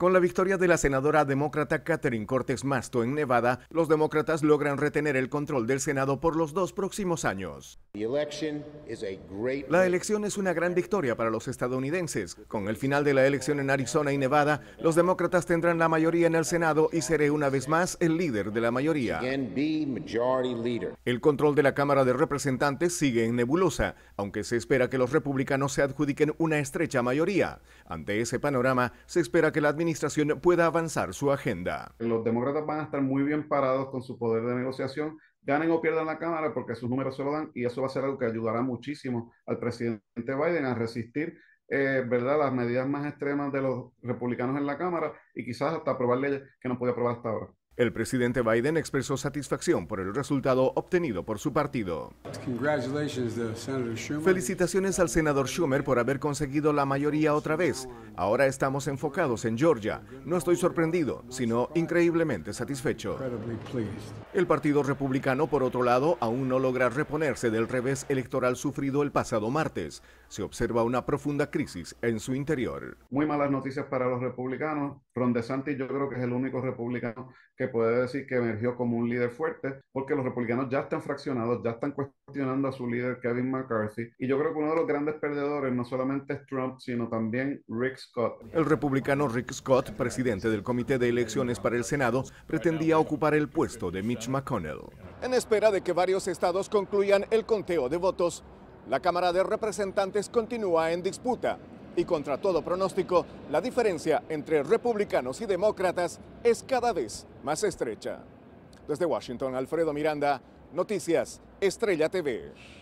Con la victoria de la senadora demócrata Catherine Cortez Masto en Nevada, los demócratas logran retener el control del Senado por los 2 próximos años. La elección es una gran victoria para los estadounidenses. Con el final de la elección en Arizona y Nevada, los demócratas tendrán la mayoría en el Senado y seré una vez más el líder de la mayoría. El control de la Cámara de Representantes sigue en nebulosa, aunque se espera que los republicanos se adjudiquen una estrecha mayoría. Ante ese panorama, se espera que la administración pueda avanzar su agenda. Los demócratas van a estar muy bien parados con su poder de negociación, ganen o pierdan la Cámara porque sus números se lo dan, y eso va a ser algo que ayudará muchísimo al presidente Biden a resistir las medidas más extremas de los republicanos en la Cámara y quizás hasta aprobar leyes que no podía aprobar hasta ahora. El presidente Biden expresó satisfacción por el resultado obtenido por su partido. Felicitaciones al senador Schumer por haber conseguido la mayoría otra vez. Ahora estamos enfocados en Georgia. No estoy sorprendido, sino increíblemente satisfecho. El Partido Republicano, por otro lado, aún no logra reponerse del revés electoral sufrido el pasado martes. Se observa una profunda crisis en su interior. Muy malas noticias para los republicanos. Ron DeSantis yo creo que es el único republicano que puede decir que emergió como un líder fuerte, porque los republicanos ya están fraccionados, ya están cuestionando a su líder Kevin McCarthy, y yo creo que uno de los grandes perdedores no solamente es Trump, sino también Rick Scott. El republicano Rick Scott, presidente del Comité de Elecciones para el Senado, pretendía ocupar el puesto de Mitch McConnell. En espera de que varios estados concluyan el conteo de votos, la Cámara de Representantes continúa en disputa. Y contra todo pronóstico, la diferencia entre republicanos y demócratas es cada vez más estrecha. Desde Washington, Alfredo Miranda, Noticias Estrella TV.